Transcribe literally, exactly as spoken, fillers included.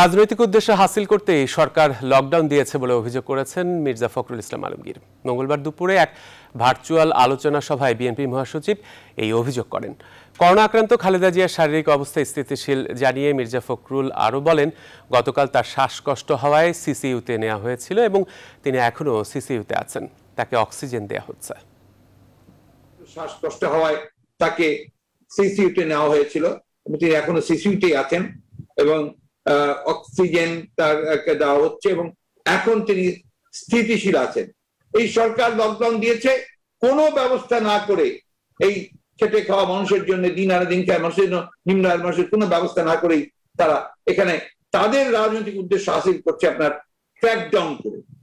রাজনৈতিক উদ্দেশ্য হাসিল করতে সরকার লকডাউন দিয়েছে বলে অভিযোগ করেছেন মির্জা ফখরুল ইসলাম আলমগীর। মঙ্গলবার দুপুরে এক ভার্চুয়াল আলোচনা সভায় বিএনপি মহাসচিব এই অভিযোগ করেন। করোনা আক্রান্ত খালেদা জিয়ার শারীরিক অবস্থা স্থিতিশীল জানিয়ে মির্জা ফখরুল আরও বলেন, গতকাল তার শ্বাসকষ্ট হওয়ায় সিসিইউতে নেওয়া হয়েছিল এবং তিনি এখনও সিসিইউতে আছেন। তাকে অক্সিজেন দেওয়া হচ্ছে। শ্বাসকষ্ট হওয়ায় তাকে সিসিইউতে নেওয়া হয়েছিল, তিনি এখনো সিসিইউতেই আছেন এবং অক্সিজেন তাকে দেওয়া হচ্ছে এবং এখন তিনি স্থিতিশীল আছেন। এই সরকার লকডাউন দিয়েছে কোনো ব্যবস্থা না করে, এই খেটে খাওয়া মানুষের জন্য, দিন আনা দিন খায় মানুষের জন্য, নিম্ন আয়ের মানুষের কোনো ব্যবস্থা না করেই তারা এখানে তাদের রাজনৈতিক উদ্দেশ্য হাসিল করছে আপনার ক্র্যাকডাউন করে।